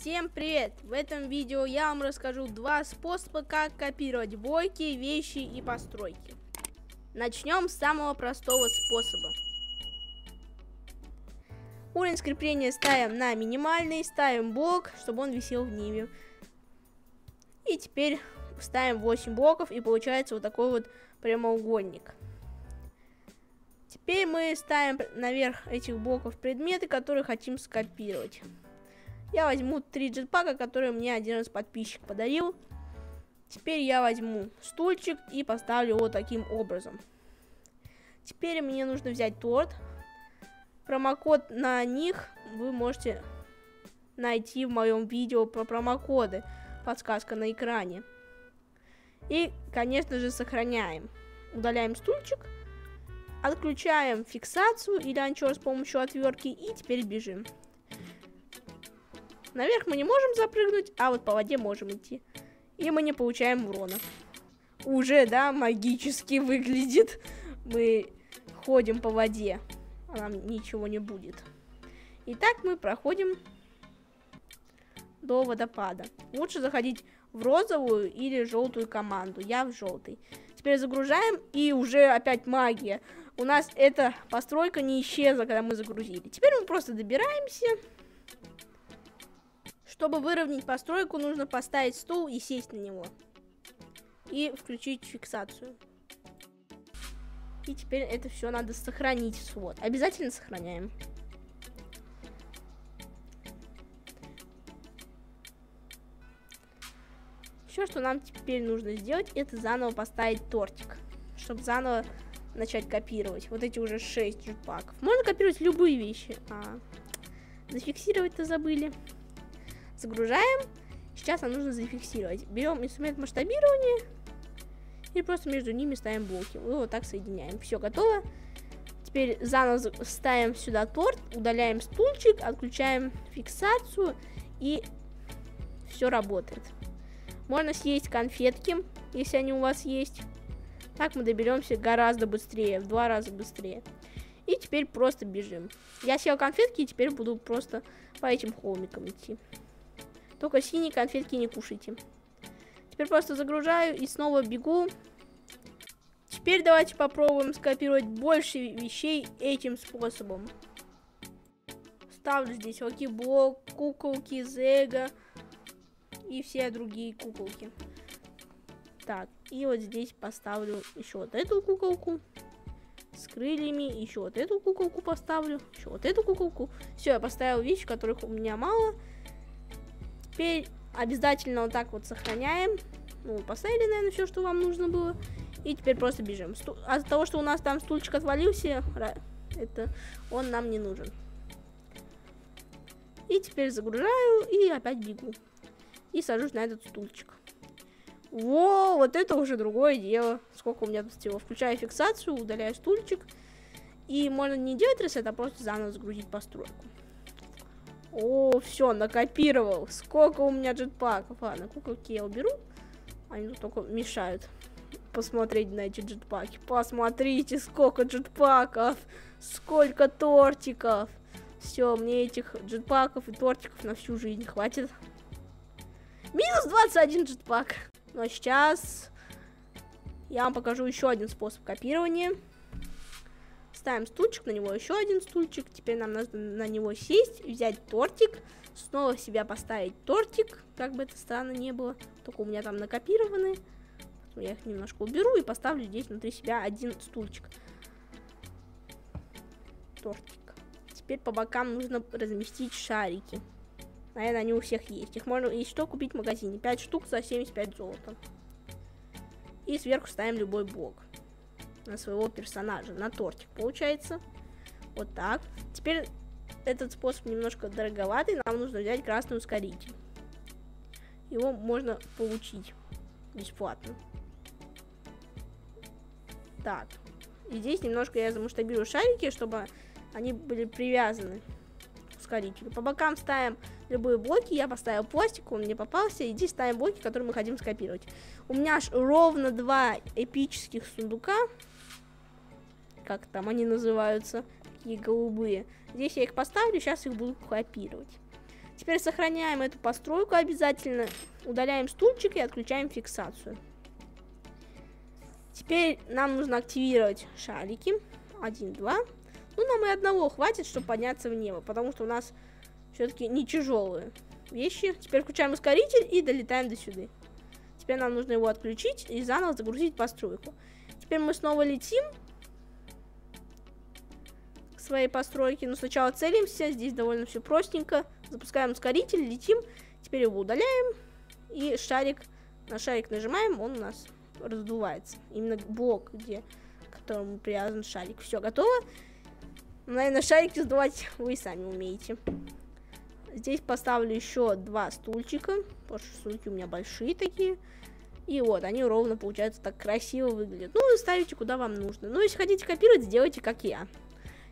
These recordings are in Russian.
Всем привет! В этом видео я вам расскажу два способа, как копировать блоки, вещи и постройки. Начнем с самого простого способа. Уровень скрепления ставим на минимальный, ставим блок, чтобы он висел в ниве. И теперь ставим 8 блоков, и получается вот такой вот прямоугольник. Теперь мы ставим наверх этих блоков предметы, которые хотим скопировать. Я возьму 3 джетпака, которые мне один раз подписчик подарил. Теперь я возьму стульчик и поставлю его таким образом. Теперь мне нужно взять торт. Промокод на них вы можете найти в моем видео про промокоды. Подсказка на экране. И, конечно же, сохраняем. Удаляем стульчик. Отключаем фиксацию или анчор с помощью отвертки. И теперь бежим. Наверх мы не можем запрыгнуть, а вот по воде можем идти. И мы не получаем урона. Уже, да, магически выглядит. Мы ходим по воде, а нам ничего не будет. И так мы проходим до водопада. Лучше заходить в розовую или желтую команду. Я в желтый. Теперь загружаем, и уже опять магия. У нас эта постройка не исчезла, когда мы загрузили. Теперь мы просто добираемся. Чтобы выровнять постройку, нужно поставить стул и сесть на него. И включить фиксацию. И теперь это все надо сохранить в слот. Обязательно сохраняем. Все, что нам теперь нужно сделать, это заново поставить тортик. Чтобы заново начать копировать. Вот эти уже 6 джетпаков. Можно копировать любые вещи. Зафиксировать-то забыли. Загружаем. Сейчас нам нужно зафиксировать. Берем инструмент масштабирования и просто между ними ставим блоки. И вот так соединяем. Все готово. Теперь заново ставим сюда торт, удаляем стульчик, отключаем фиксацию, и все работает. Можно съесть конфетки, если они у вас есть. Так мы доберемся гораздо быстрее, в 2 раза быстрее. И теперь просто бежим. Я съел конфетки, и теперь буду просто по этим холмикам идти. Только синие конфетки не кушайте. Теперь просто загружаю и снова бегу. Теперь давайте попробуем скопировать больше вещей этим способом. Ставлю здесь локи-блок, куколки, зега и все другие куколки. Так, и вот здесь поставлю еще вот эту куколку с крыльями, еще вот эту куколку поставлю, еще вот эту куколку. Все, я поставил вещи, которых у меня мало. Теперь обязательно вот так вот сохраняем. Ну, поставили, наверное, все, что вам нужно было. И теперь просто бежим. От того, что у нас там стульчик отвалился, это он нам не нужен. И теперь загружаю и опять бегу. И сажусь на этот стульчик. Во, вот это уже другое дело. Сколько у меня тут всего. Включаю фиксацию, удаляю стульчик. И можно не делать ресет, а просто заново загрузить постройку. О, все, накопировал. Сколько у меня джетпаков. Ладно, куколки я уберу. Они тут только мешают посмотреть на эти джетпаки. Посмотрите, сколько джетпаков. Сколько тортиков. Все, мне этих джетпаков и тортиков на всю жизнь хватит. Минус 21 джетпак. Ну а сейчас я вам покажу еще один способ копирования. Ставим стульчик, на него еще один стульчик. Теперь нам нужно на него сесть, взять тортик, снова в себя поставить тортик, как бы это странно не было. Только у меня там накопированы. Я их немножко уберу и поставлю здесь внутри себя один стульчик. Тортик. Теперь по бокам нужно разместить шарики. Наверное, они у всех есть. Их можно и что купить в магазине. 5 штук за 75 золота. И сверху ставим любой блок. На своего персонажа, на тортик получается. Вот так. Теперь этот способ немножко дороговатый. Нам нужно взять красный ускоритель. Его можно получить бесплатно. Так. И здесь немножко я замасштабирую шарики, чтобы они были привязаны к ускорителю. По бокам ставим любые блоки. Я поставил пластик, он мне попался. И здесь ставим блоки, которые мы хотим скопировать. У меня аж ровно 2 эпических сундука. Как там они называются, такие голубые. Здесь я их поставлю, сейчас их буду копировать. Теперь сохраняем эту постройку обязательно. Удаляем стульчик и отключаем фиксацию. Теперь нам нужно активировать шарики. 1, 2. Ну, нам и одного хватит, чтобы подняться в небо, потому что у нас все-таки не тяжелые вещи. Теперь включаем ускоритель и долетаем до сюда. Теперь нам нужно его отключить и заново загрузить постройку. Теперь мы снова летим к своей постройке. Но сначала целимся. Здесь довольно все простенько. Запускаем ускоритель, летим. Теперь его удаляем. И шарик, на шарик нажимаем, он у нас раздувается. Именно блок, к которому привязан шарик. Все, готово. Наверное, шарики сдувать вы сами умеете. Здесь поставлю еще 2 стульчика. Потому что стульки у меня большие такие. И вот, они ровно, получается, так красиво выглядят. Ну, вы ставите, куда вам нужно. Ну, если хотите копировать, сделайте, как я.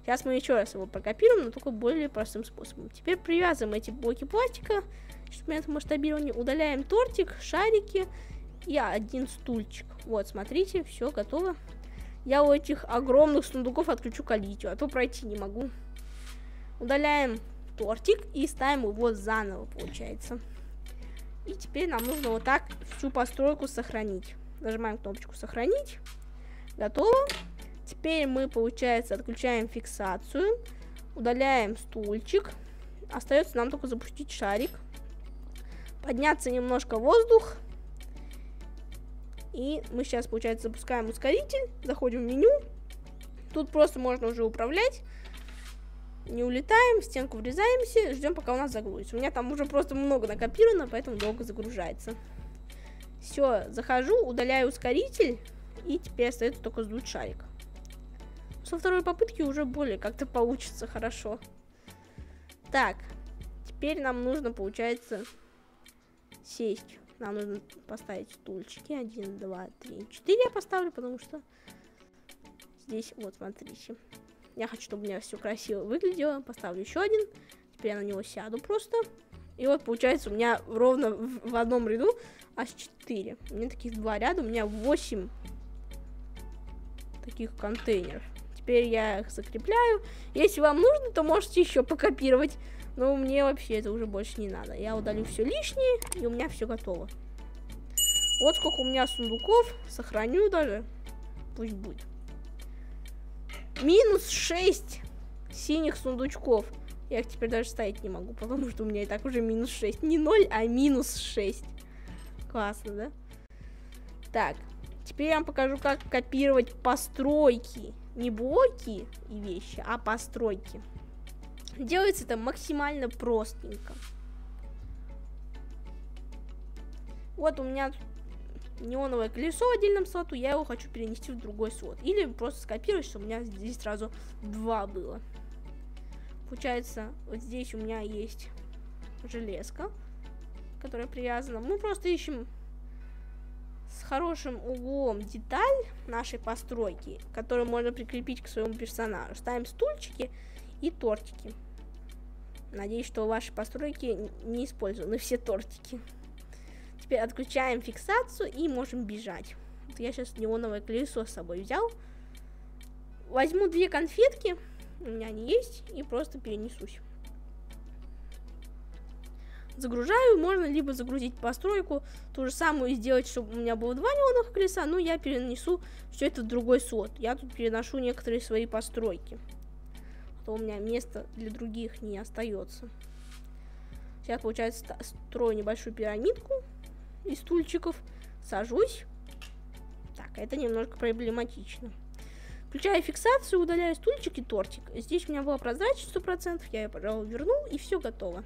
Сейчас мы еще раз его прокопируем, но только более простым способом. Теперь привязываем эти блоки пластика, чтобы это масштабирование. Удаляем тортик, шарики и 1 стульчик. Вот, смотрите, все готово. Я у этих огромных сундуков отключу количество, а то пройти не могу. Удаляем тортик и ставим его заново, получается. И теперь нам нужно вот так всю постройку сохранить. Нажимаем кнопочку «Сохранить». Готово. Теперь мы, получается, отключаем фиксацию. Удаляем стульчик. Остается нам только запустить шарик. Подняться немножко в воздух. И мы сейчас, получается, запускаем ускоритель. Заходим в меню. Тут просто можно уже управлять. Не улетаем, в стенку врезаемся, ждем, пока у нас загрузится. У меня там уже просто много накопировано, поэтому долго загружается. Все, захожу, удаляю ускоритель, и теперь остается только сдуть шарик. Со второй попытки уже более как-то получится хорошо. Так, теперь нам нужно, получается, сесть. Нам нужно поставить стульчики. 1, 2, 3, 4 я поставлю, потому что здесь, вот, смотрите. Я хочу, чтобы у меня все красиво выглядело. Поставлю еще 1. Теперь я на него сяду просто. И вот получается у меня ровно в одном ряду аж 4. У меня таких 2 ряда. У меня 8 таких контейнеров. Теперь я их закрепляю. Если вам нужно, то можете еще покопировать. Но мне вообще это уже больше не надо. Я удалю все лишнее, и у меня все готово. Вот сколько у меня сундуков. Сохраню даже. Пусть будет. Минус 6 синих сундучков. Я их теперь даже ставить не могу, потому что у меня и так уже минус 6. Не 0, а минус 6. Классно, да? Так, теперь я вам покажу, как копировать постройки. Не блоки и вещи, а постройки. Делается это максимально простенько. Вот у меня неоновое колесо в отдельном слоту, я его хочу перенести в другой слот. Или просто скопировать, чтобы у меня здесь сразу 2 было. Получается, вот здесь у меня есть железка, которая привязана. Мы просто ищем с хорошим углом деталь нашей постройки, которую можно прикрепить к своему персонажу. Ставим стульчики и тортики. Надеюсь, что у вашей постройки не использованы все тортики. Теперь отключаем фиксацию и можем бежать. Вот я сейчас неоновое колесо с собой взял. Возьму 2 конфетки, у меня они есть, и просто перенесусь. Загружаю, можно либо загрузить постройку, ту же самую сделать, чтобы у меня было 2 неоновых колеса, но я перенесу все это в другой слот. Я тут переношу некоторые свои постройки. А то у меня места для других не остается. Сейчас, получается, строю небольшую пирамидку из стульчиков, сажусь. Так, это немножко проблематично. Включаю фиксацию, удаляю стульчик и тортик. Здесь у меня была прозрачность 100%, я ее, пожалуй, вернул, и все готово.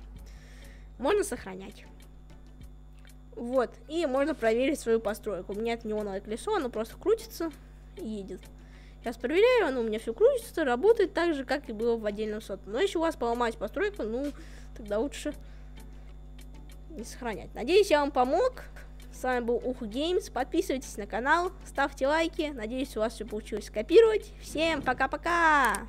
Можно сохранять. Вот, и можно проверить свою постройку. У меня это неоновое колесо, оно просто крутится и едет. Сейчас проверяю, оно у меня все крутится, работает так же, как и было в отдельном слоте. Но если у вас поломать постройку, ну, тогда лучше не сохранять. Надеюсь, я вам помог. С вами был Уху Геймс. Подписывайтесь на канал, ставьте лайки. Надеюсь, у вас все получилось скопировать. Всем пока-пока!